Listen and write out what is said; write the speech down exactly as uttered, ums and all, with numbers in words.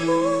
Oh,